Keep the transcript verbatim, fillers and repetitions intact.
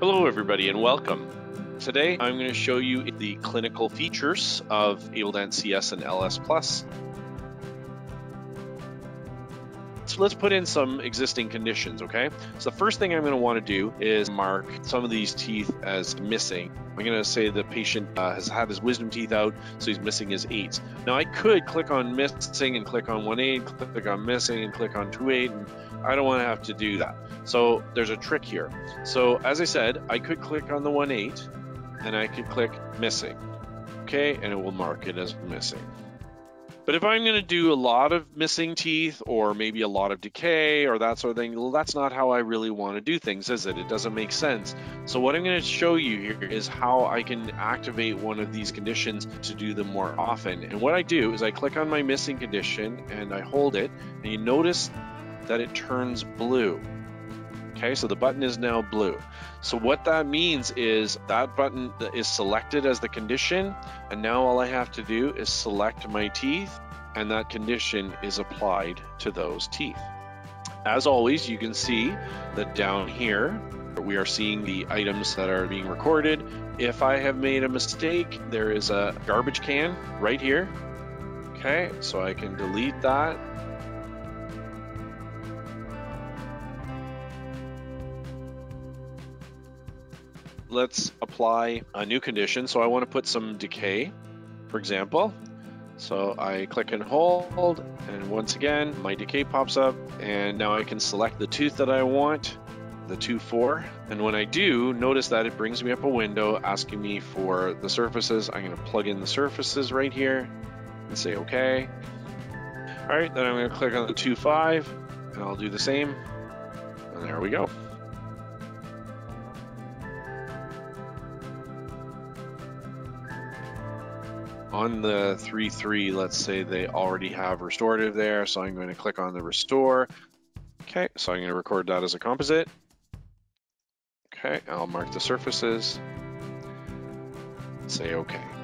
Hello everybody and welcome. Today I'm going to show you the clinical features of ABELDent C S and L S plus. So let's put in some existing conditions, okay? So the first thing I'm going to want to do is mark some of these teeth as missing. I'm going to say the patient uh, has had his wisdom teeth out, so he's missing his eights. Now I could click on missing and click on one eight, click on missing and click on two eight, and I don't want to have to do that. So there's a trick here. So as I said, I could click on the one eight, and I could click missing, okay, and it will mark it as missing. But if I'm going to do a lot of missing teeth or maybe a lot of decay or that sort of thing, well, that's not how I really want to do things, is it? It doesn't make sense. So what I'm going to show you here is how I can activate one of these conditions to do them more often. And what I do is I click on my missing condition and I hold it, and you notice that it turns blue. Okay, so the button is now blue. So what that means is that button is selected as the condition, and now all I have to do is select my teeth, and that condition is applied to those teeth. As always, you can see that down here, we are seeing the items that are being recorded. If I have made a mistake, there is a garbage can right here. Okay, so I can delete that. Let's apply a new condition. So I want to put some decay, for example. So I click and hold, and once again, my decay pops up, and now I can select the tooth that I want, the two four. And when I do, notice that it brings me up a window asking me for the surfaces. I'm going to plug in the surfaces right here and say okay. All right, then I'm going to click on the two five, and I'll do the same, and there we go. On the three three, let's say they already have restorative there, so I'm going to click on the restore. Okay, so I'm going to record that as a composite. Okay, I'll mark the surfaces. Say okay.